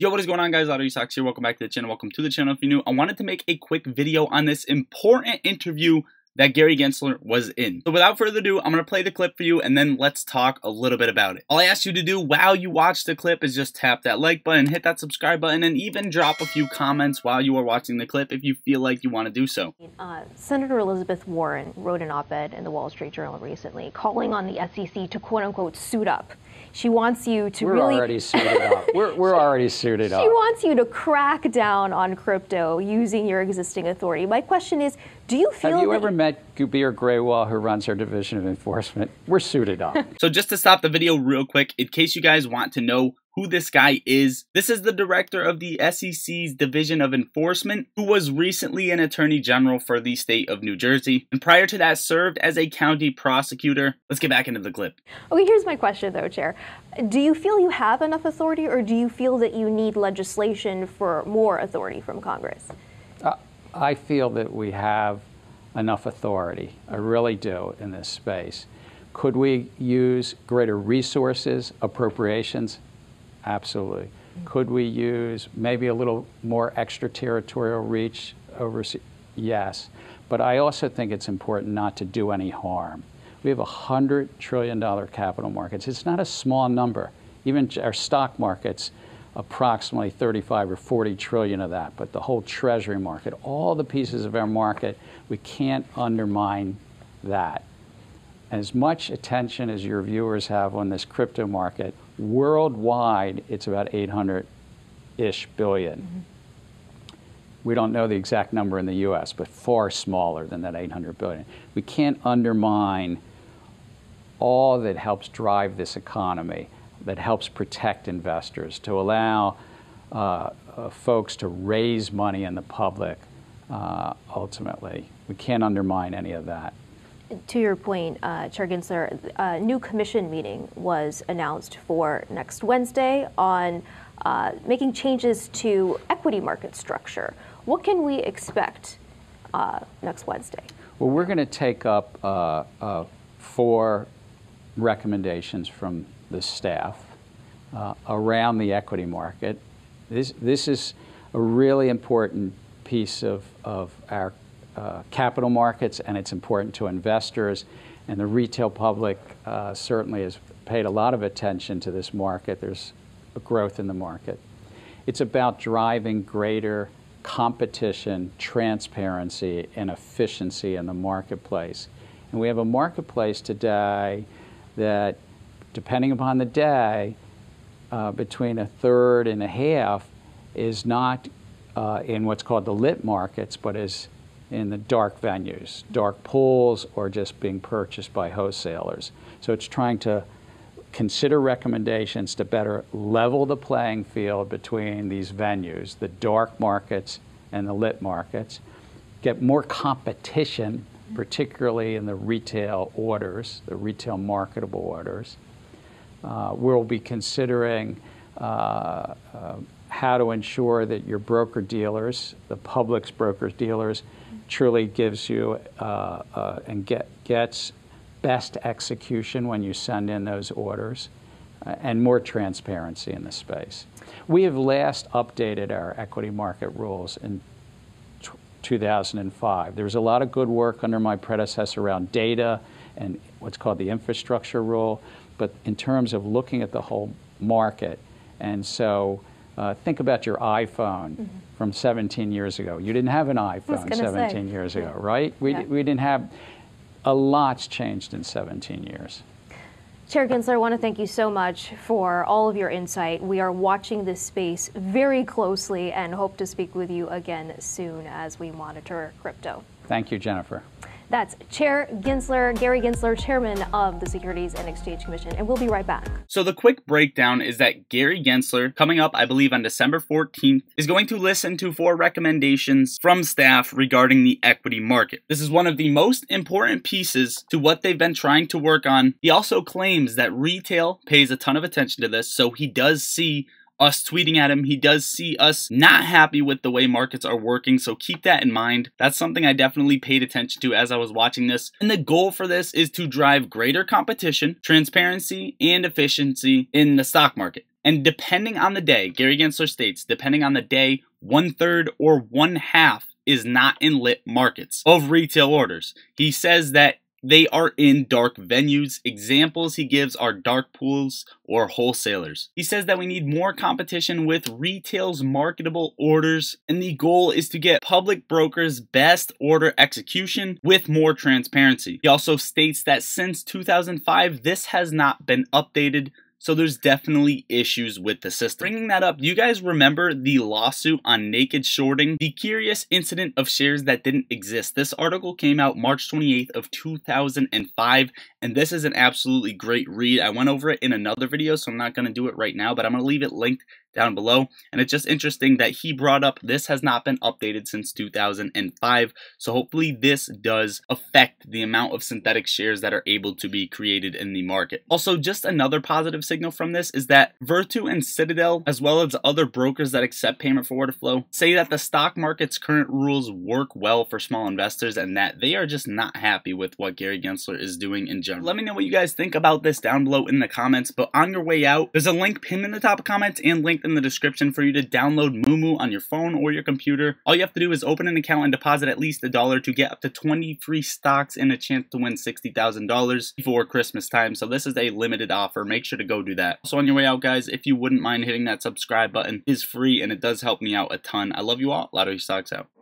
Yo, what is going on, guys? Sax here. Welcome back to the channel. Welcome to the channel if you're new. I wanted to make a quick video on this important interview that Gary Gensler was in. So without further ado, I'm going to play the clip for you and then let's talk a little bit about it. All I ask you to do while you watch the clip is just tap that like button, hit that subscribe button, and even drop a few comments while you are watching the clip if you feel like you want to do so. Senator Elizabeth Warren wrote an op-ed in the Wall Street Journal recently calling on the SEC to quote-unquote suit up. She wants you to already suited up. We're already suited up. She wants you to crack down on crypto using your existing authority. My question is, do you feel Have you ever met Gubir Graywall, who runs her division of enforcement? We're suited up. So just to stop the video real quick, in case you guys want to know who this guy is, this is the director of the SEC's Division of Enforcement, who was recently an attorney general for the state of New Jersey, and prior to that served as a county prosecutor. Let's get back into the clip. Okay, here's my question though, Chair. Do you feel you have enough authority, or do you feel that you need legislation for more authority from Congress? I feel that we have enough authority. I really do in this space. Could we use greater resources, appropriations? Absolutely. Could we use maybe a little more extraterritorial reach overseas? Yes. But I also think it's important not to do any harm. We have $100 trillion capital markets. It's not a small number. Even our stock markets, approximately 35 or 40 trillion of that, but the whole treasury market, all the pieces of our market, we can't undermine that. As much attention as your viewers have on this crypto market, worldwide, it's about 800-ish billion. We don't know the exact number in the U.S., but far smaller than that 800 billion. We can't undermine all that helps drive this economy, that helps protect investors, to allow folks to raise money in the public, ultimately. We can't undermine any of that. To your point, Chair Gensler, a new commission meeting was announced for next Wednesday on making changes to equity market structure. What can we expect next Wednesday? Well, we're going to take up four recommendations from the staff around the equity market. This is a really important piece of our capital markets, and it's important to investors, and the retail public certainly has paid a lot of attention to this market. There's a growth in the market. It's about driving greater competition, transparency, and efficiency in the marketplace. And we have a marketplace today that, depending upon the day, between a third and a half is not in what's called the lit markets, but is in the dark venues, dark pools, or just being purchased by wholesalers. So it's trying to consider recommendations to better level the playing field between these venues, the dark markets and the lit markets, get more competition, particularly in the retail orders, the retail marketable orders. We'll be considering how to ensure that your broker dealers, the public's broker dealers, truly gives you and gets best execution when you send in those orders, and more transparency in the space. We have last updated our equity market rules in 2005. There was a lot of good work under my predecessor around data and what's called the infrastructure rule, but in terms of looking at the whole market, and so think about your iPhone from 17 years ago. You didn't have an iPhone 17 years ago, right? We didn't have. A lot's changed in 17 years. Chair Gensler, I want to thank you so much for all of your insight. We are watching this space very closely and hope to speak with you again soon as we monitor crypto. Thank you, Jennifer. That's Chair Gensler, Gary Gensler, chairman of the Securities and Exchange Commission, and we'll be right back. So the quick breakdown is that Gary Gensler, coming up, I believe, on December 14th, is going to listen to four recommendations from staff regarding the equity market. This is one of the most important pieces to what they've been trying to work on. He also claims that retail pays a ton of attention to this, so he does see us tweeting at him. He does see us not happy with the way markets are working, so keep that in mind. That's something I definitely paid attention to as I was watching this. And the goal for this is to drive greater competition, transparency, and efficiency in the stock market. And depending on the day, Gary Gensler states, depending on the day, 1/3 or 1/2 is not in lit markets of retail orders. He says that they are in dark venues. Examples he gives are dark pools or wholesalers. He says that we need more competition with retail's marketable orders, and the goal is to get public brokers' best order execution with more transparency. He also states that since 2005, this has not been updated, so there's definitely issues with the system. Bringing that up, do you guys remember the lawsuit on naked shorting? The curious incident of shares that didn't exist. This article came out March 28th of 2005, and this is an absolutely great read. I went over it in another video, so I'm not going to do it right now, but I'm going to leave it linked down below. And it's just interesting that he brought up this has not been updated since 2005. So hopefully this does affect the amount of synthetic shares that are able to be created in the market. Also, just another positive signal from this is that Virtu and Citadel, as well as other brokers that accept payment for order flow, say that the stock market's current rules work well for small investors and that they are just not happy with what Gary Gensler is doing in general. Let me know what you guys think about this down below in the comments. But on your way out, there's a link pinned in the top comments and linked in the description for you to download Moomoo on your phone or your computer. All you have to do is open an account and deposit at least $1 to get up to 23 stocks and a chance to win $60,000 before Christmas time. So this is a limited offer. Make sure to go do that. So on your way out, guys, if you wouldn't mind hitting that subscribe button, it's free and it does help me out a ton. I love you all. Lottery stocks out.